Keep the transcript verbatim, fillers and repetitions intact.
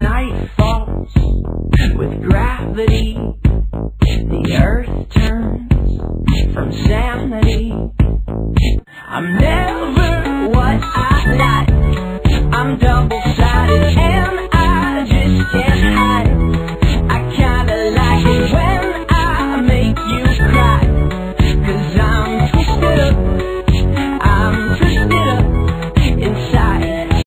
Night falls with gravity. The earth turns from sanity.